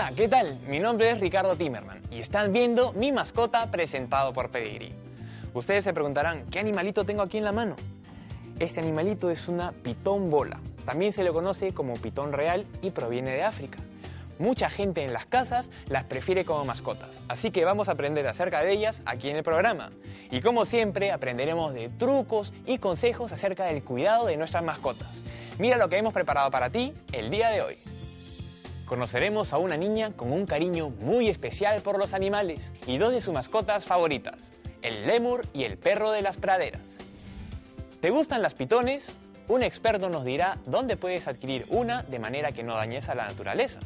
Hola, ¿qué tal? Mi nombre es Ricardo Timmermann y están viendo Mi Mascota presentado por Pedigree. Ustedes se preguntarán, ¿qué animalito tengo aquí en la mano? Este animalito es una pitón bola. También se le conoce como pitón real y proviene de África. Mucha gente en las casas las prefiere como mascotas, así que vamos a aprender acerca de ellas aquí en el programa. Y como siempre, aprenderemos de trucos y consejos acerca del cuidado de nuestras mascotas. Mira lo que hemos preparado para ti el día de hoy. Conoceremos a una niña con un cariño muy especial por los animales y dos de sus mascotas favoritas, el lémur y el perro de las praderas. ¿Te gustan las pitones? Un experto nos dirá dónde puedes adquirir una de manera que no dañes a la naturaleza.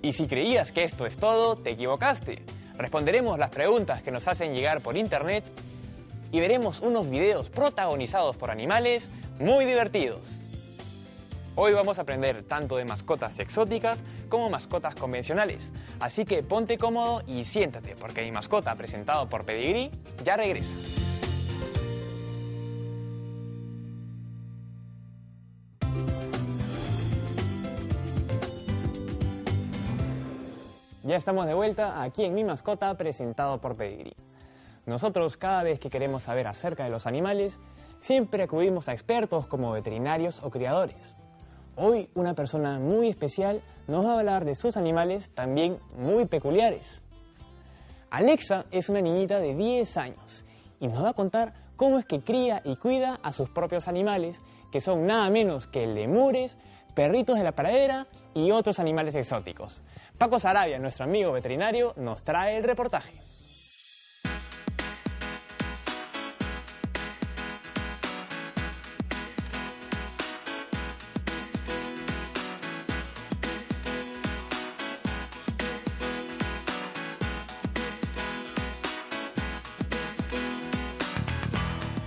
Y si creías que esto es todo, te equivocaste. Responderemos las preguntas que nos hacen llegar por internet y veremos unos videos protagonizados por animales muy divertidos. Hoy vamos a aprender tanto de mascotas exóticas como mascotas convencionales. Así que ponte cómodo y siéntate, porque Mi Mascota presentado por Pedigree ya regresa. Ya estamos de vuelta aquí en Mi Mascota presentado por Pedigree. Nosotros, cada vez que queremos saber acerca de los animales, siempre acudimos a expertos como veterinarios o criadores. Hoy una persona muy especial nos va a hablar de sus animales también muy peculiares. Alexa es una niñita de 10 años y nos va a contar cómo es que cría y cuida a sus propios animales, que son nada menos que lemures, perritos de la pradera y otros animales exóticos. Paco Sarabia, nuestro amigo veterinario, nos trae el reportaje.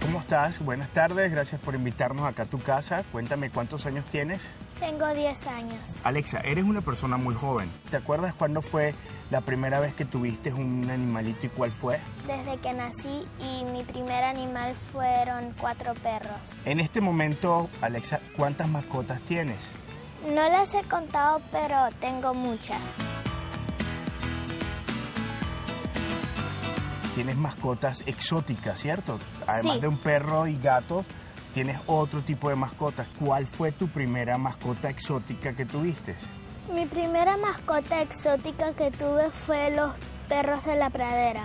¿Cómo estás? Buenas tardes, gracias por invitarnos acá a tu casa. Cuéntame, ¿cuántos años tienes? Tengo 10 años. Alexa, eres una persona muy joven. ¿Te acuerdas cuándo fue la primera vez que tuviste un animalito y cuál fue? Desde que nací, y mi primer animal fueron 4 perros. En este momento, Alexa, ¿cuántas mascotas tienes? No las he contado, pero tengo muchas. Tienes mascotas exóticas, ¿cierto? Además de un perro y gatos, tienes otro tipo de mascotas. ¿Cuál fue tu primera mascota exótica que tuviste? Mi primera mascota exótica que tuve fue los perros de la pradera.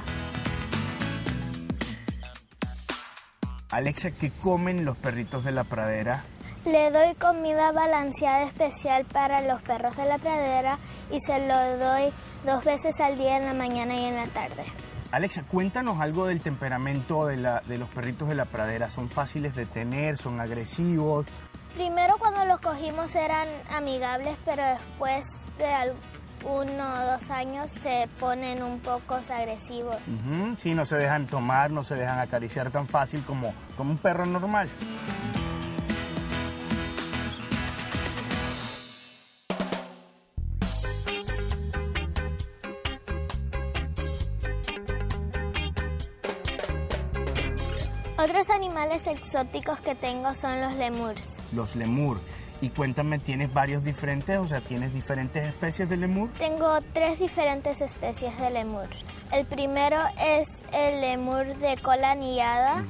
Alexa, ¿qué comen los perritos de la pradera? Le doy comida balanceada especial para los perros de la pradera y se lo doy 2 veces al día, en la mañana y en la tarde. Alexa, cuéntanos algo del temperamento de los perritos de la pradera. ¿Son fáciles de tener? ¿Son agresivos? Primero, cuando los cogimos eran amigables, pero después de 1 o 2 años se ponen un poco agresivos. Sí, no se dejan tomar, no se dejan acariciar tan fácil como un perro normal. Otros animales exóticos que tengo son los lemurs. Los lemur. Y cuéntame, ¿tienes varios diferentes? O sea, ¿tienes diferentes especies de lemur? Tengo 3 diferentes especies de lemur. El primero es el lemur de cola anillada,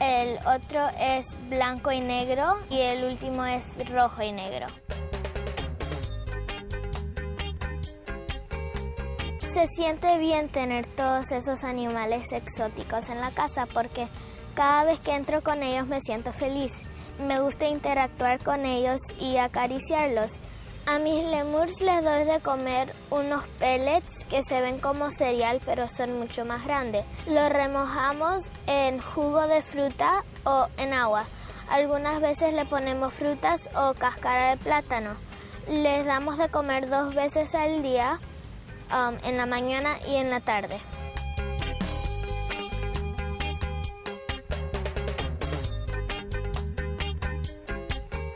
el otro es blanco y negro y el último es rojo y negro. Se siente bien tener todos esos animales exóticos en la casa porque cada vez que entro con ellos me siento feliz. Me gusta interactuar con ellos y acariciarlos. A mis lemurs les doy de comer unos pellets que se ven como cereal, pero son mucho más grandes. Los remojamos en jugo de fruta o en agua. Algunas veces le ponemos frutas o cáscara de plátano. Les damos de comer 2 veces al día, en la mañana y en la tarde.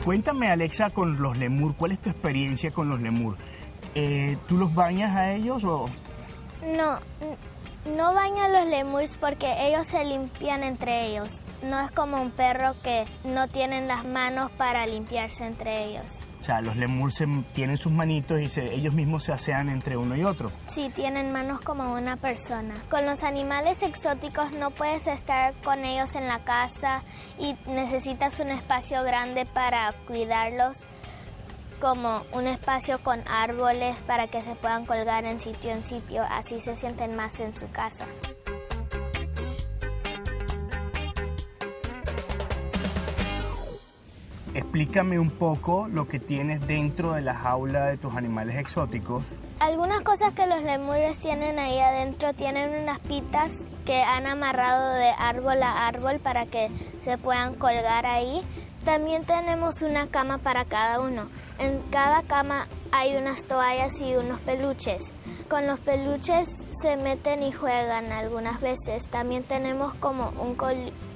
Cuéntame, Alexa, con los lemur, ¿cuál es tu experiencia con los lemur? ¿Tú los bañas a ellos o...? No baño a los lemurs porque ellos se limpian entre ellos. No es como un perro, que no tienen las manos para limpiarse entre ellos. sea, los lemurs tienen sus manitos y ellos mismos se asean entre uno y otro. Sí, tienen manos como una persona. Con los animales exóticos no puedes estar con ellos en la casa y necesitas un espacio grande para cuidarlos, como un espacio con árboles para que se puedan colgar en sitio, así se sienten más en su casa. Explícame un poco lo que tienes dentro de la jaula de tus animales exóticos. Algunas cosas que los lemures tienen ahí adentro, tienen unas pitas que han amarrado de árbol a árbol para que se puedan colgar ahí. También tenemos una cama para cada uno. En cada cama hay unas toallas y unos peluches. Con los peluches se meten y juegan algunas veces. También tenemos como un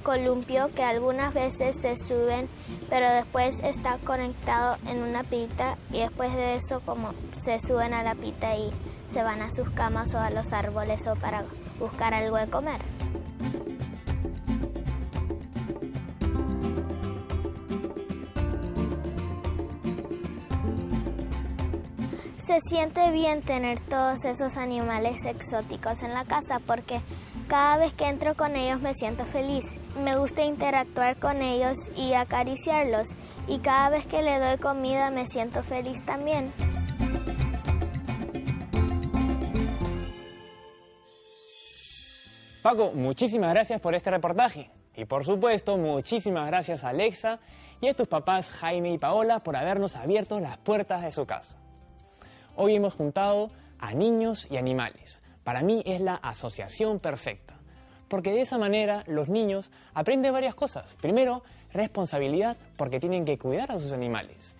columpio que algunas veces se suben, pero después está conectado en una pita y después de eso como se suben a la pita y se van a sus camas o a los árboles o para buscar algo de comer. Se siente bien tener todos esos animales exóticos en la casa porque cada vez que entro con ellos me siento feliz. Me gusta interactuar con ellos y acariciarlos, y cada vez que le doy comida me siento feliz también. Paco, muchísimas gracias por este reportaje y por supuesto muchísimas gracias a Alexa y a tus papás Jaime y Paola por habernos abierto las puertas de su casa. Hoy hemos juntado a niños y animales. Para mí es la asociación perfecta, porque de esa manera los niños aprenden varias cosas. Primero, responsabilidad, porque tienen que cuidar a sus animales.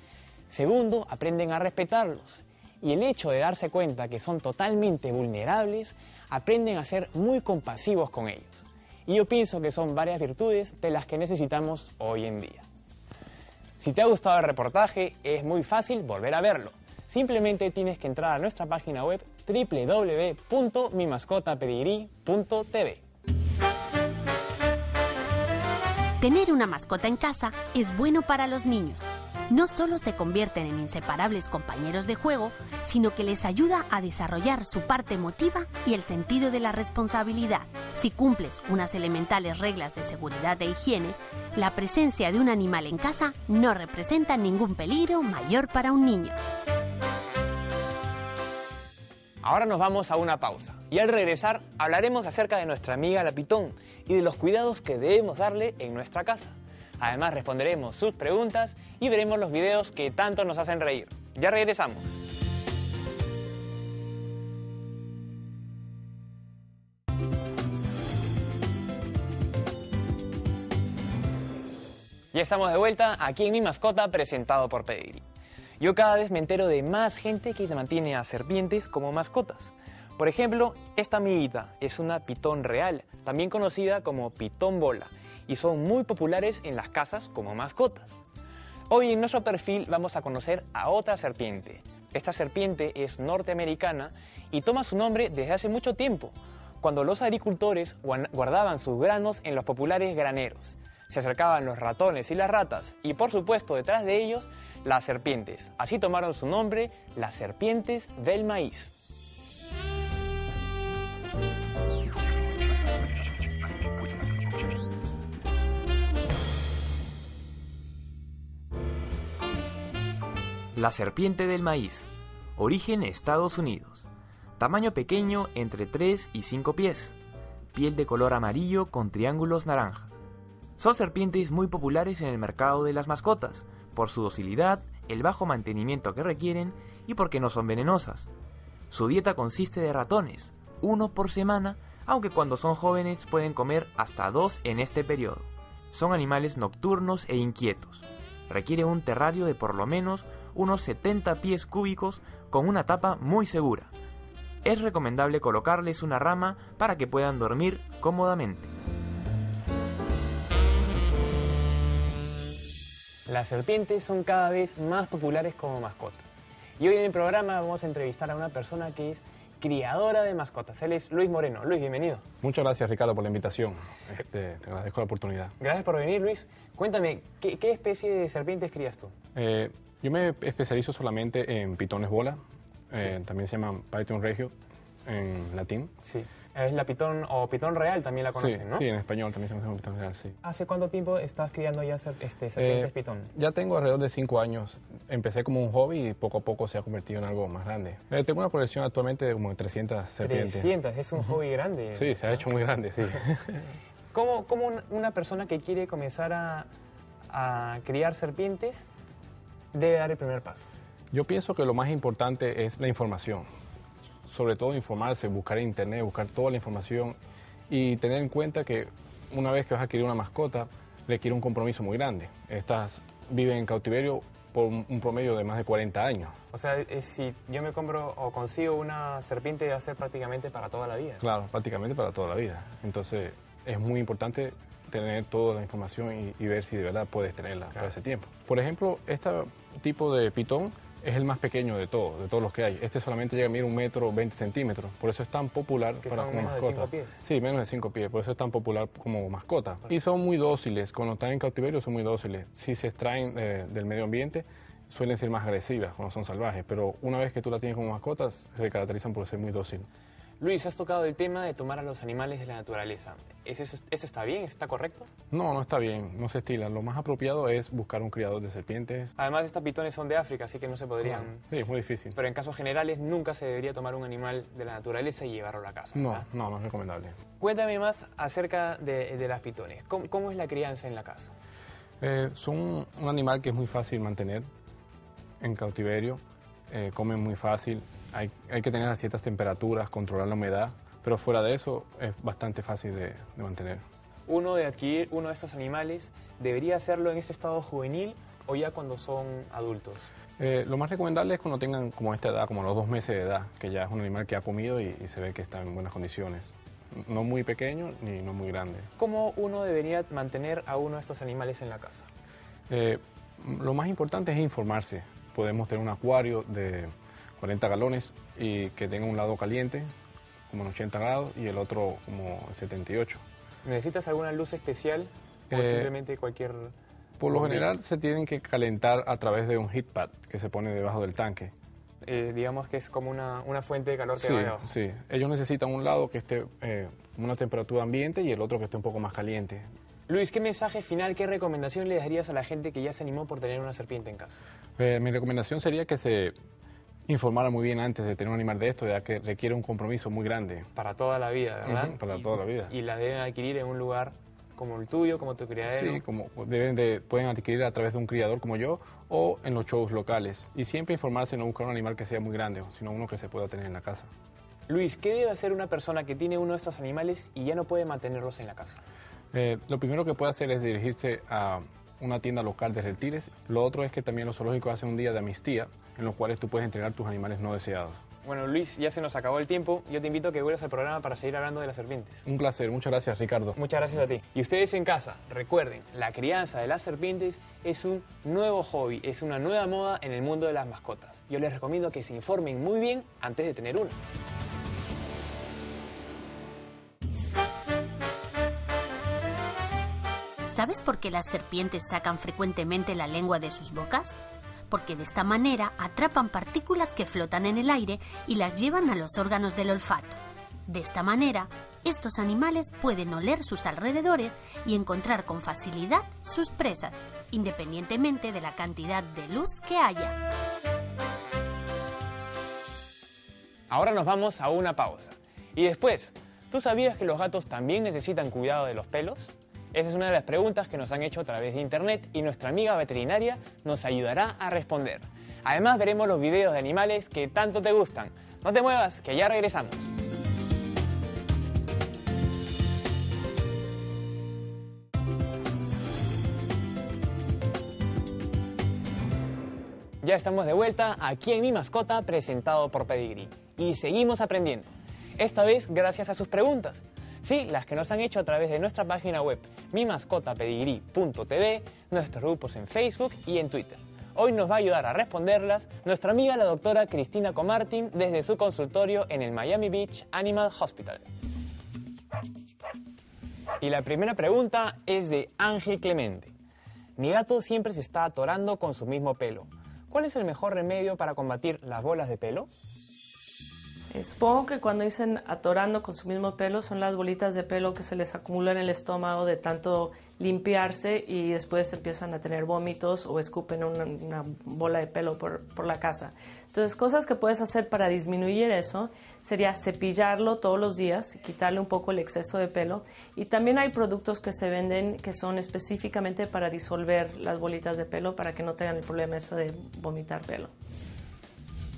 Segundo, aprenden a respetarlos. Y el hecho de darse cuenta que son totalmente vulnerables, aprenden a ser muy compasivos con ellos. Y yo pienso que son varias virtudes de las que necesitamos hoy en día. Si te ha gustado el reportaje, es muy fácil volver a verlo. Simplemente tienes que entrar a nuestra página web www.mimascotapedigree.tv. Tener una mascota en casa es bueno para los niños. No solo se convierten en inseparables compañeros de juego, sino que les ayuda a desarrollar su parte emotiva y el sentido de la responsabilidad. Si cumples unas elementales reglas de seguridad e higiene, la presencia de un animal en casa no representa ningún peligro mayor para un niño. Ahora nos vamos a una pausa y al regresar hablaremos acerca de nuestra amiga la pitón y de los cuidados que debemos darle en nuestra casa. Además responderemos sus preguntas y veremos los videos que tanto nos hacen reír. Ya regresamos. Ya estamos de vuelta aquí en Mi Mascota, presentado por Pedigree. Yo cada vez me entero de más gente que mantiene a serpientes como mascotas. Por ejemplo, esta amiguita es una pitón real, también conocida como pitón bola, y son muy populares en las casas como mascotas. Hoy en nuestro perfil vamos a conocer a otra serpiente. Esta serpiente es norteamericana y toma su nombre desde hace mucho tiempo, cuando los agricultores guardaban sus granos en los populares graneros. Se acercaban los ratones y las ratas y, por supuesto, detrás de ellos, las serpientes. Así tomaron su nombre, las serpientes del maíz. La serpiente del maíz. Origen Estados Unidos. Tamaño pequeño, entre 3 y 5 pies. Piel de color amarillo con triángulos naranjas. Son serpientes muy populares en el mercado de las mascotas, por su docilidad, el bajo mantenimiento que requieren y porque no son venenosas. Su dieta consiste de ratones, uno por semana, aunque cuando son jóvenes pueden comer hasta 2 en este periodo. Son animales nocturnos e inquietos. Requiere un terrario de por lo menos unos 70 pies cúbicos con una tapa muy segura. Es recomendable colocarles una rama para que puedan dormir cómodamente. Las serpientes son cada vez más populares como mascotas. Y hoy en el programa vamos a entrevistar a una persona que es criadora de mascotas. Él es Luis Moreno. Luis, bienvenido. Muchas gracias, Ricardo, por la invitación. Te agradezco la oportunidad. Gracias por venir, Luis. Cuéntame, ¿qué especie de serpientes crías tú? Yo me especializo solamente en pitones bola, también se llaman Python Regio en latín. Sí. Es la pitón o pitón real, también la conocen, sí, ¿no? Sí, en español también se conoce como pitón real, sí. ¿Hace cuánto tiempo estás criando ya serpientes pitón? Ya tengo alrededor de 5 años. Empecé como un hobby y poco a poco se ha convertido en algo más grande. Tengo una colección actualmente de como 300 serpientes. 300, es un hobby grande. Sí, se ha hecho muy grande, sí. ¿Cómo una persona que quiere comenzar a criar serpientes debe dar el primer paso? Yo pienso que lo más importante es la información. Sobre todo informarse, buscar en internet, buscar toda la información y tener en cuenta que una vez que vas a adquirir una mascota requiere un compromiso muy grande. Estas viven en cautiverio por un promedio de más de 40 años. O sea, si yo me compro o consigo una serpiente va a ser prácticamente para toda la vida. Claro, prácticamente para toda la vida. Entonces es muy importante tener toda la información y ver si de verdad puedes tenerla para ese tiempo. Por ejemplo, este tipo de pitón es el más pequeño de todos los que hay. Este solamente llega a medir 1,20 m. Por eso es tan popular para como mascota. ¿Menos de 5 pies? Sí, menos de 5 pies. Por eso es tan popular como mascota. Y son muy dóciles. Cuando están en cautiverio son muy dóciles. Si se extraen del medio ambiente, suelen ser más agresivas cuando son salvajes. Pero una vez que tú la tienes como mascota, se caracterizan por ser muy dóciles. Luis, has tocado el tema de tomar a los animales de la naturaleza. ¿Eso está bien? ¿Está correcto? No, no está bien. No se estila. Lo más apropiado es buscar un criador de serpientes. Además, estas pitones son de África, así que no se podrían... Sí, es muy difícil. Pero en casos generales, nunca se debería tomar un animal de la naturaleza y llevarlo a la casa, ¿verdad? No, no es recomendable. Cuéntame más acerca de las pitones. ¿Cómo es la crianza en la casa? Son un animal que es muy fácil mantener en cautiverio. Comen muy fácil. Hay que tener a ciertas temperaturas, controlar la humedad, pero fuera de eso es bastante fácil de mantener. ¿Uno de adquirir uno de estos animales debería hacerlo en este estado juvenil o ya cuando son adultos? Lo más recomendable es cuando tengan como esta edad, como los 2 meses de edad, que ya es un animal que ha comido y se ve que está en buenas condiciones. No muy pequeño ni no muy grande. ¿Cómo uno debería mantener a uno de estos animales en la casa? Lo más importante es informarse. Podemos tener un acuario de 40 galones y que tenga un lado caliente, como en 80 grados, y el otro como 78. ¿Necesitas alguna luz especial o simplemente cualquier...? Por lo general se tienen que calentar a través de un heat pad que se pone debajo del tanque. Digamos que es como una fuente de calor que va debajo. Sí, ellos necesitan un lado que esté una temperatura ambiente y el otro que esté un poco más caliente. Luis, ¿qué mensaje final, qué recomendación le darías a la gente que ya se animó por tener una serpiente en casa? Mi recomendación sería que se informara muy bien antes de tener un animal de esto, ya que requiere un compromiso muy grande. Para toda la vida, ¿verdad? Para toda la vida. Y la deben adquirir en un lugar como el tuyo, como tu criadero. Sí, como pueden adquirir a través de un criador como yo o en los shows locales. Y siempre informarse, no buscar un animal que sea muy grande, sino uno que se pueda tener en la casa. Luis, ¿qué debe hacer una persona que tiene uno de estos animales y ya no puede mantenerlos en la casa? Lo primero que puede hacer es dirigirse a una tienda local de reptiles. Lo otro es que también los zoológicos hacen un día de amnistía en los cuales tú puedes entregar tus animales no deseados. Bueno, Luis, ya se nos acabó el tiempo. Yo te invito a que vuelvas al programa para seguir hablando de las serpientes. Un placer. Muchas gracias, Ricardo. Muchas gracias a ti. Y ustedes en casa, recuerden, la crianza de las serpientes es un nuevo hobby, es una nueva moda en el mundo de las mascotas. Yo les recomiendo que se informen muy bien antes de tener una. ¿Sabes por qué las serpientes sacan frecuentemente la lengua de sus bocas? Porque de esta manera atrapan partículas que flotan en el aire y las llevan a los órganos del olfato. De esta manera, estos animales pueden oler sus alrededores y encontrar con facilidad sus presas, independientemente de la cantidad de luz que haya. Ahora nos vamos a una pausa. Y después, ¿tú sabías que los gatos también necesitan cuidado de los pelos? Esa es una de las preguntas que nos han hecho a través de internet y nuestra amiga veterinaria nos ayudará a responder. Además veremos los videos de animales que tanto te gustan. No te muevas, que ya regresamos. Ya estamos de vuelta aquí en Mi Mascota, presentado por Pedigree. Y seguimos aprendiendo. Esta vez gracias a sus preguntas. Sí, las que nos han hecho a través de nuestra página web mimascotapedigree.tv, nuestros grupos en Facebook y en Twitter. Hoy nos va a ayudar a responderlas nuestra amiga la doctora Cristina Comartin desde su consultorio en el Miami Beach Animal Hospital. Y la primera pregunta es de Ángel Clemente. Mi gato siempre se está atorando con su mismo pelo. ¿Cuál es el mejor remedio para combatir las bolas de pelo? Supongo que cuando dicen atorando con su mismo pelo son las bolitas de pelo que se les acumulan en el estómago de tanto limpiarse y después empiezan a tener vómitos o escupen una bola de pelo por la casa. Entonces, cosas que puedes hacer para disminuir eso sería cepillarlo todos los días, quitarle un poco el exceso de pelo. Y también hay productos que se venden que son específicamente para disolver las bolitas de pelo para que no tengan el problema ese de vomitar pelo.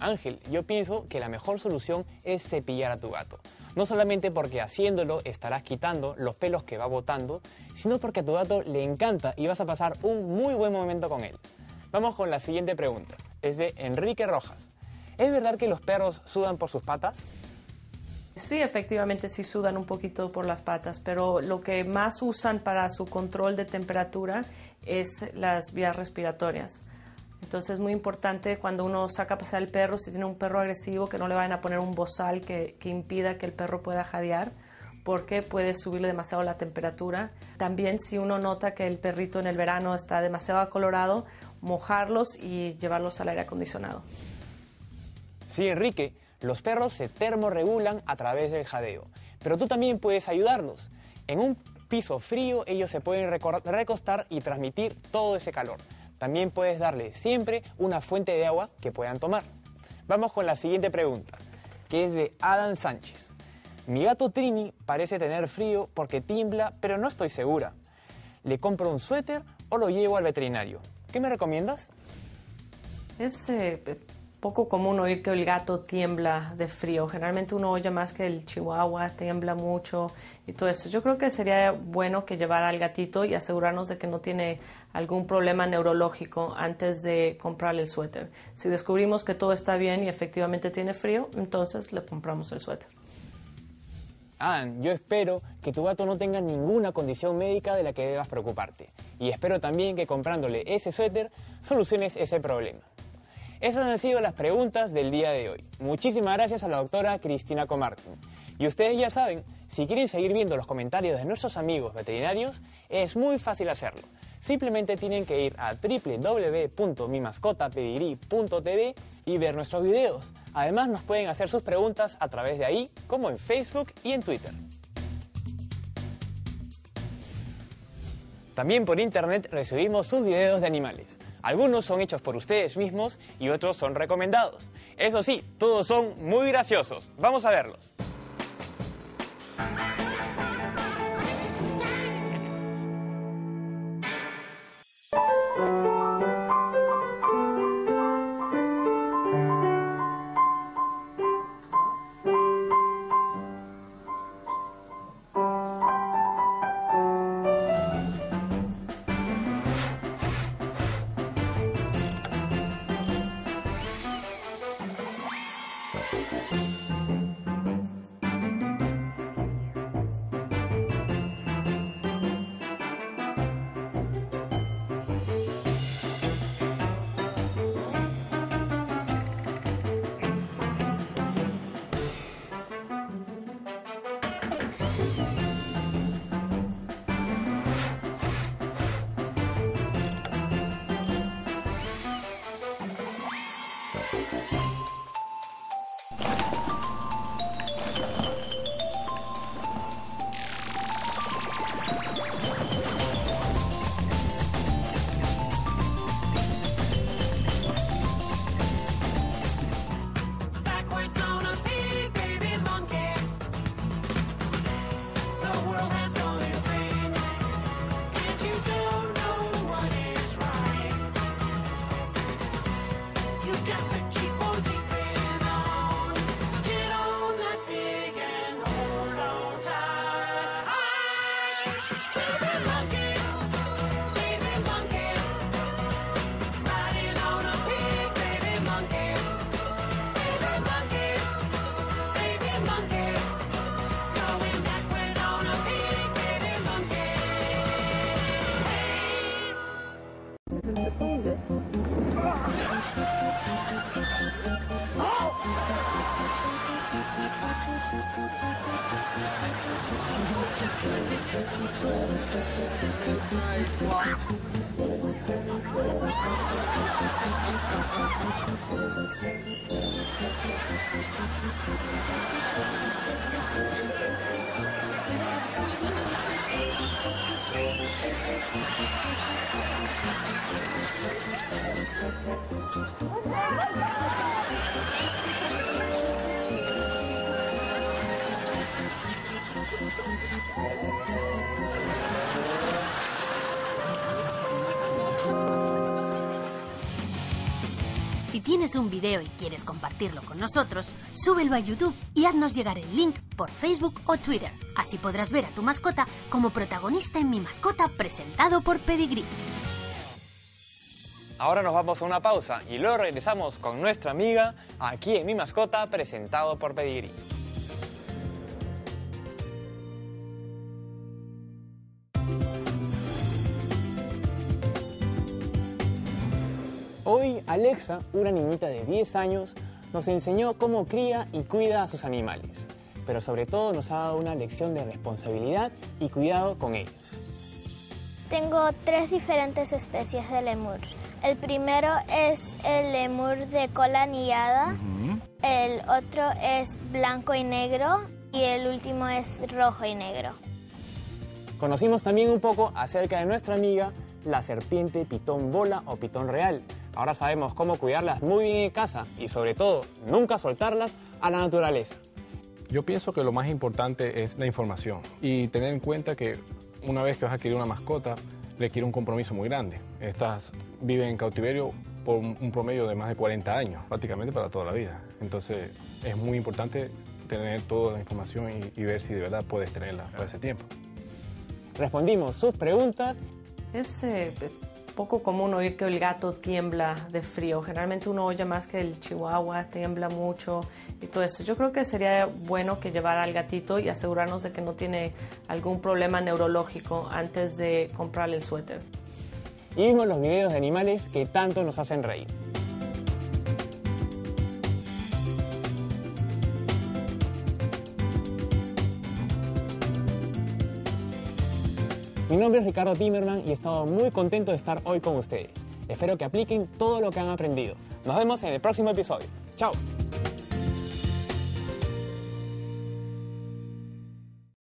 Ángel, yo pienso que la mejor solución es cepillar a tu gato. No solamente porque haciéndolo estarás quitando los pelos que va botando, sino porque a tu gato le encanta y vas a pasar un muy buen momento con él. Vamos con la siguiente pregunta. Es de Enrique Rojas. ¿Es verdad que los perros sudan por sus patas? Sí, efectivamente, sí sudan un poquito por las patas, pero lo que más usan para su control de temperatura es las vías respiratorias. Entonces es muy importante cuando uno saca a pasear al perro, si tiene un perro agresivo, que no le vayan a poner un bozal que impida que el perro pueda jadear, porque puede subirle demasiado la temperatura. También si uno nota que el perrito en el verano está demasiado acolorado, mojarlos y llevarlos al aire acondicionado. Sí, Enrique, los perros se termorregulan a través del jadeo, pero tú también puedes ayudarlos. En un piso frío ellos se pueden recostar y transmitir todo ese calor. También puedes darle siempre una fuente de agua que puedan tomar. Vamos con la siguiente pregunta, que es de Adán Sánchez. Mi gato Trini parece tener frío porque tiembla, pero no estoy segura. ¿Le compro un suéter o lo llevo al veterinario? ¿Qué me recomiendas? Es poco común oír que el gato tiembla de frío. Generalmente uno oye más que el chihuahua tiembla mucho y todo eso. Yo creo que sería bueno que llevara al gatito y asegurarnos de que no tiene algún problema neurológico antes de comprarle el suéter. Si descubrimos que todo está bien y efectivamente tiene frío, entonces le compramos el suéter. Yo espero que tu gato no tenga ninguna condición médica de la que debas preocuparte. Y espero también que comprándole ese suéter soluciones ese problema. Esas han sido las preguntas del día de hoy. Muchísimas gracias a la doctora Cristina Comartin. Y ustedes ya saben, si quieren seguir viendo los comentarios de nuestros amigos veterinarios, es muy fácil hacerlo. Simplemente tienen que ir a www.mimascotapedigree.tv y ver nuestros videos. Además, nos pueden hacer sus preguntas a través de ahí, como en Facebook y en Twitter. También por internet recibimos sus videos de animales. Algunos son hechos por ustedes mismos y otros son recomendados. Eso sí, todos son muy graciosos. Vamos a verlos. Nice. Si tienes un video y quieres compartirlo con nosotros, súbelo a YouTube y haznos llegar el link por Facebook o Twitter. Así podrás ver a tu mascota como protagonista en Mi Mascota, presentado por Pedigree. Ahora nos vamos a una pausa y luego regresamos con nuestra amiga aquí en Mi Mascota, presentado por Pedigree. Hoy Alexa, una niñita de 10 años, nos enseñó cómo cría y cuida a sus animales, pero sobre todo nos ha dado una lección de responsabilidad y cuidado con ellos. Tengo 3 diferentes especies de lemur. El primero es el lemur de cola anillada, el otro es blanco y negro y el último es rojo y negro. Conocimos también un poco acerca de nuestra amiga, la serpiente pitón bola o pitón real. Ahora sabemos cómo cuidarlas muy bien en casa y, sobre todo, nunca soltarlas a la naturaleza. Yo pienso que lo más importante es la información y tener en cuenta que una vez que vas a adquirir una mascota requiere un compromiso muy grande. Estas viven en cautiverio por un promedio de más de 40 años, prácticamente para toda la vida. Entonces es muy importante tener toda la información y ver si de verdad puedes tenerla por ese tiempo. Respondimos sus preguntas. Es poco común oír que el gato tiembla de frío. Generalmente uno oye más que el chihuahua tiembla mucho y todo eso. Yo creo que sería bueno que llevara al gatito y asegurarnos de que no tiene algún problema neurológico antes de comprarle el suéter. Y vimos los videos de animales que tanto nos hacen reír. Mi nombre es Ricardo Timmermann y he estado muy contento de estar hoy con ustedes. Espero que apliquen todo lo que han aprendido. Nos vemos en el próximo episodio. ¡Chao!